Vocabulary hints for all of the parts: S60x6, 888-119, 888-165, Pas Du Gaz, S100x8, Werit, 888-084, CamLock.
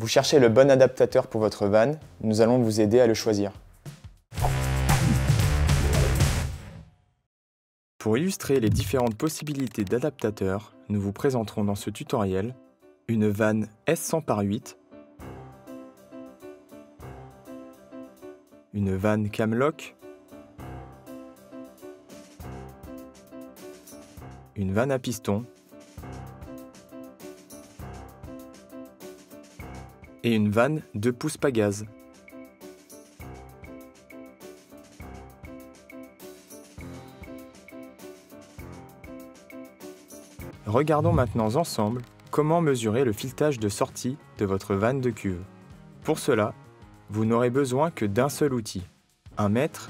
Vous cherchez le bon adaptateur pour votre van, nous allons vous aider à le choisir. Pour illustrer les différentes possibilités d'adaptateurs, nous vous présenterons dans ce tutoriel une vanne S100x8, une vanne CamLock, une vanne à piston et une vanne 2 pouces pas gaz. Regardons maintenant ensemble comment mesurer le filetage de sortie de votre vanne de cuve. Pour cela, vous n'aurez besoin que d'un seul outil, un mètre,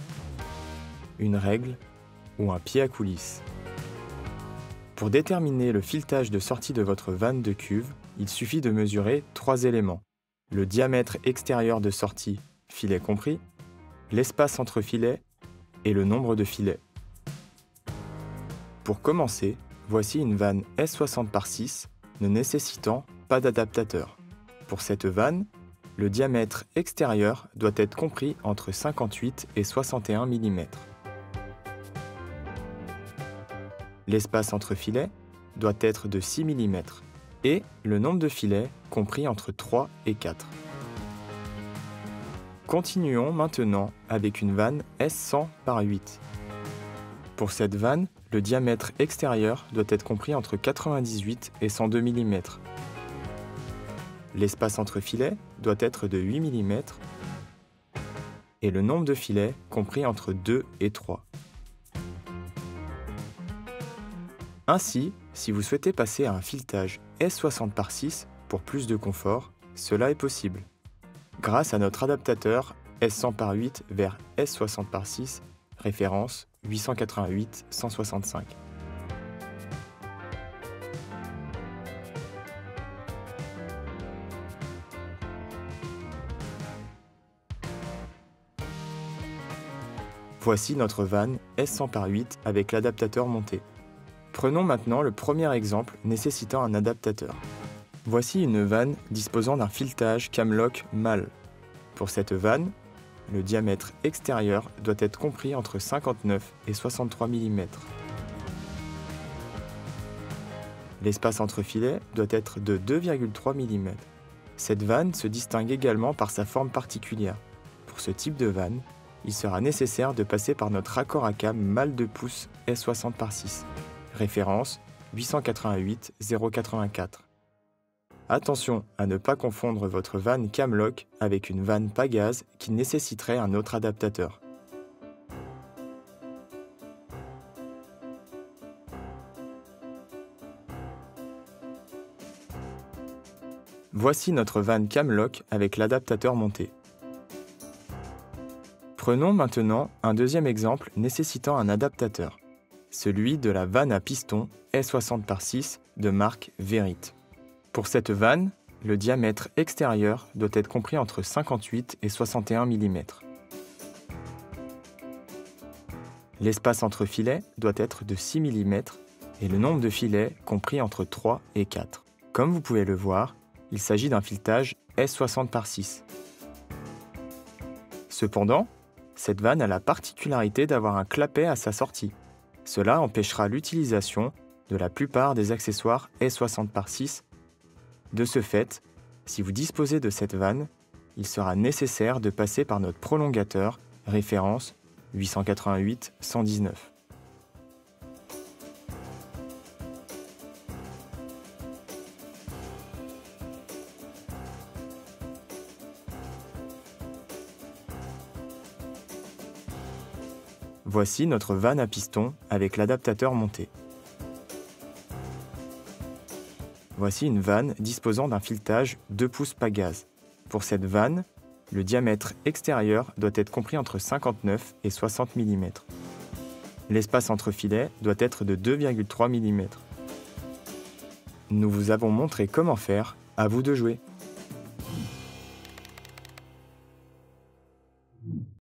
une règle ou un pied à coulisse. Pour déterminer le filetage de sortie de votre vanne de cuve, il suffit de mesurer 3 éléments. Le diamètre extérieur de sortie, filet compris, l'espace entre filets et le nombre de filets. Pour commencer, voici une vanne S60x6 ne nécessitant pas d'adaptateur. Pour cette vanne, le diamètre extérieur doit être compris entre 58 et 61 mm. L'espace entre filets doit être de 6 mm. Et le nombre de filets compris entre 3 et 4. Continuons maintenant avec une vanne S100x8. Pour cette vanne, le diamètre extérieur doit être compris entre 98 et 102 mm. L'espace entre filets doit être de 8 mm. Et le nombre de filets compris entre 2 et 3. Ainsi, si vous souhaitez passer à un filetage S60x6 pour plus de confort, cela est possible. Grâce à notre adaptateur S100x8 vers S60x6, référence 888-165. Voici notre vanne S100x8 avec l'adaptateur monté. Prenons maintenant le premier exemple nécessitant un adaptateur. Voici une vanne disposant d'un filetage CamLock mâle. Pour cette vanne, le diamètre extérieur doit être compris entre 59 et 63 mm. L'espace entre filets doit être de 2,3 mm. Cette vanne se distingue également par sa forme particulière. Pour ce type de vanne, il sera nécessaire de passer par notre raccord à cam mâle de pouce S60x6. Référence 888-084. Attention à ne pas confondre votre vanne CamLock avec une vanne pas gaz qui nécessiterait un autre adaptateur. Voici notre vanne CamLock avec l'adaptateur monté. Prenons maintenant un deuxième exemple nécessitant un adaptateur. Celui de la vanne à piston S60x6 de marque Werit. Pour cette vanne, le diamètre extérieur doit être compris entre 58 et 61 mm. L'espace entre filets doit être de 6 mm et le nombre de filets compris entre 3 et 4. Comme vous pouvez le voir, il s'agit d'un filetage S60x6. Cependant, cette vanne a la particularité d'avoir un clapet à sa sortie. Cela empêchera l'utilisation de la plupart des accessoires S60x6. De ce fait, si vous disposez de cette vanne, il sera nécessaire de passer par notre prolongateur, référence 888-119. Voici notre vanne à piston avec l'adaptateur monté. Voici une vanne disposant d'un filetage 2 pouces pas gaz. Pour cette vanne, le diamètre extérieur doit être compris entre 59 et 60 mm. L'espace entre filets doit être de 2,3 mm. Nous vous avons montré comment faire, à vous de jouer.